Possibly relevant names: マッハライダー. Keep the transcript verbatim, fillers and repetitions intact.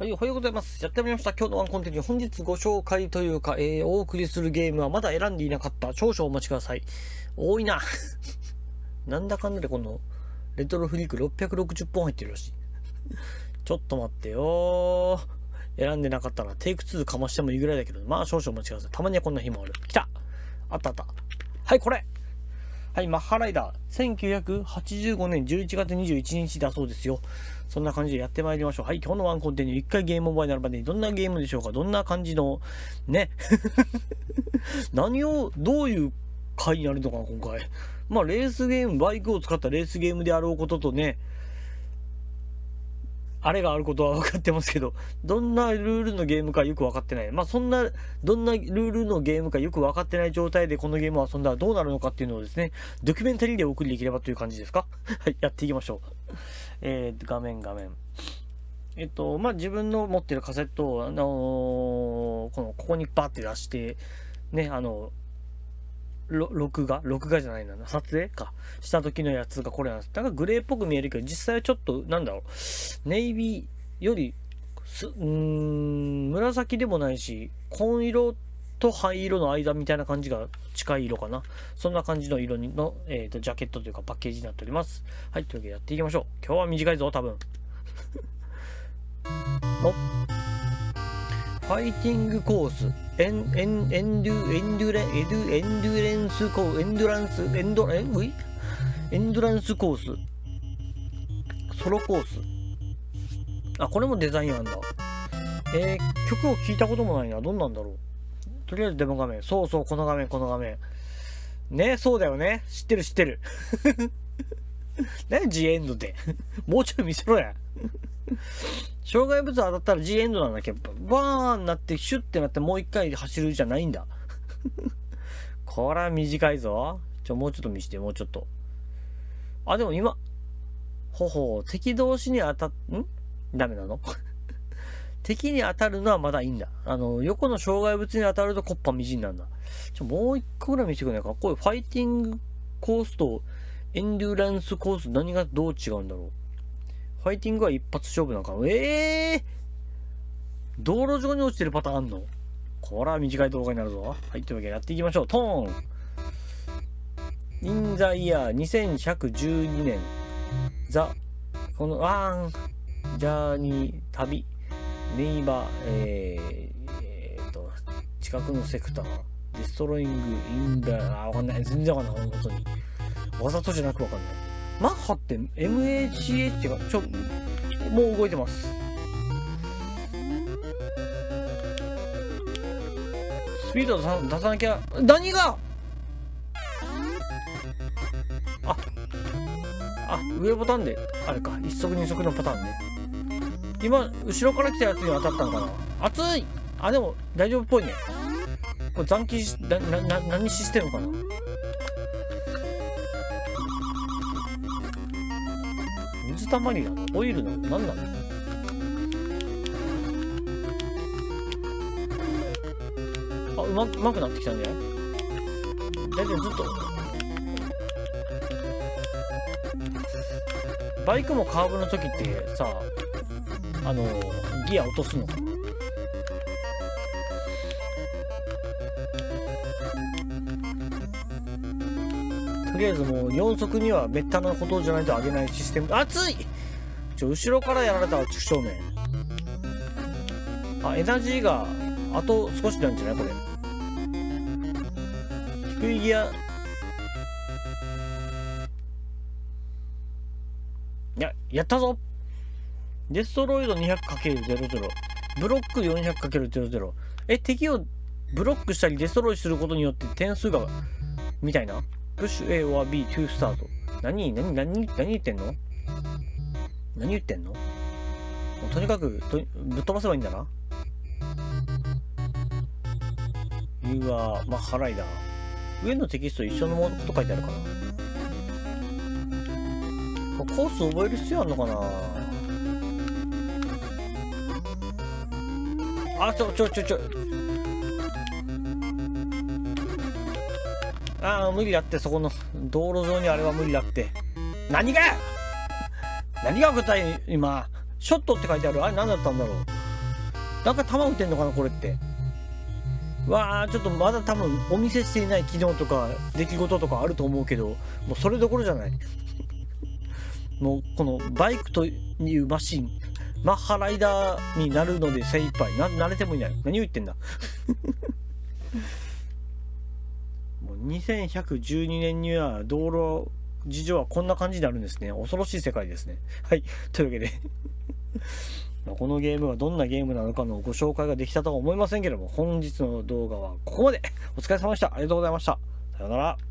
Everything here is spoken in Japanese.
はい、おはようございます。やってまいりました。今日のワンコンテンツ、本日ご紹介というか、えー、お送りするゲームはまだ選んでいなかった。少々お待ちください。多いな。なんだかんだでこの、レトロフリークろっぴゃくろくじゅっぽん入ってるらしい。ちょっと待ってよー。選んでなかったら、テイクツーかましてもいいぐらいだけど、まあ少々お待ちください。たまにはこんな日もある。来た。あったあった。はい、これ。はい、マッハライダー。せんきゅうひゃくはちじゅうごねんじゅういちがつにじゅういちにちだそうですよ。そんな感じでやってまいりましょう。はい、今日のワンコンテンツ、いっかいゲームオーバーになるまでにどんなゲームでしょうか？どんな感じの、ね。何を、どういう回になるのかな、今回。まあ、レースゲーム、バイクを使ったレースゲームであろうこととね、あれがあることは分かってますけど、どんなルールのゲームかよく分かってない。まあそんな、どんなルールのゲームかよく分かってない状態でこのゲームを遊んだらどうなるのかっていうのをですね、ドキュメンタリーでお送りできればという感じですか。はい、やっていきましょう。えー、画面画面。えっと、まあ自分の持ってるカセットを、あのー、この、ここにバーって出して、ね、あの、録画録画じゃないな。撮影か。した時のやつがこれなんです。なんかグレーっぽく見えるけど、実際はちょっと、なんだろう。ネイビーより、す、うーん、紫でもないし、紺色と灰色の間みたいな感じが近い色かな。そんな感じの色の、えーと、ジャケットというかパッケージになっております。はい、というわけでやっていきましょう。今日は短いぞ、多分。おファイティングコース、エン、エン、エンデュ、エンデュレ、エドゥ、エンデュレンスコース、エンドランス、エンド、え、うい？エンドランスコース、ソロコース。あ、これもデザインあんだ。えー、曲を聴いたこともないな。どんなんだろう。とりあえずデモ画面。そうそう、この画面、この画面。ね、そうだよね。知ってる、知ってる。何ジエンドって。もうちょい見せろや。障害物当たったら G エンドなんだっけ？バーンなってシュッてなってもう一回走るじゃないんだ。これは短いぞ。ちょ、もうちょっと見して、もうちょっと。あ、でも今、ほほ、敵同士に当たっ、ん？ダメなの？敵に当たるのはまだいいんだ。あの、横の障害物に当たるとコッパみじんなんだ。ちょ、もう一個ぐらい見してくれないか。こういうファイティングコースとエンデュランスコース、何がどう違うんだろう。ファイティングは一発勝負なんかな。ええー、道路上に落ちてるパターンあんの？これは短い動画になるぞ。はい、というわけでやっていきましょう。トーン !In the year にせんひゃくじゅうにねん The この、あーんジャーニー旅ネイバー、えー、えー、っと、近くのセクター Destroying in the あ、わかんない。全然わかんない。本当に。わざとじゃなくわかんない。マッハって エムエイチエイチ がちょもう動いてます。スピード出さ、出さなきゃ。何がああ上ボタンであれか。一足二足のパターンね。今後ろから来たやつに当たったのかな。熱い。あでも大丈夫っぽいね。これ残機なな何システムかな。水たまりなの？オイルなの？何なの？あ、うま、うまくなってきたんじゃない？だいたいずっとバイクもカーブの時ってさ、あのギア落とすのかな。とりあえずもうよん足にはめったなことじゃないと上げないシステム。熱い。ちょ後ろからやられたら正面。あエナジーがあと少しなんじゃないこれ。低いギア。ややったぞ。デストロイド にひゃくかけるゼロゼロ ブロック よんひゃくかけるゼロゼロ え敵をブロックしたりデストロイすることによって点数がみたいな。プッシュ A or B to start。 何何何何言ってんの何言ってんの。とにかくとぶっ飛ばせばいいんだな。You are マッハライダー。上のテキスト一緒のものと書いてあるかな。コース覚える必要あるのかな。あちょちょちょちょああ無理だって。そこの道路上にあれは無理だって。何が何が答え今ショットって書いてある。あれ何だったんだろう。なんか弾打てんのかなこれって。わあ、ちょっとまだ多分お見せしていない機能とか出来事とかあると思うけど、もうそれどころじゃない。もうこのバイクというマシン、マッハライダーになるので精一杯。な慣れてもいない。何を言ってんだ。もうにせんひゃくじゅうにねんには道路事情はこんな感じになるんですね。恐ろしい世界ですね。はい、というわけで。このゲームはどんなゲームなのかのご紹介ができたとは思いませんけれども、本日の動画はここまで。お疲れ様でした。ありがとうございました。さようなら。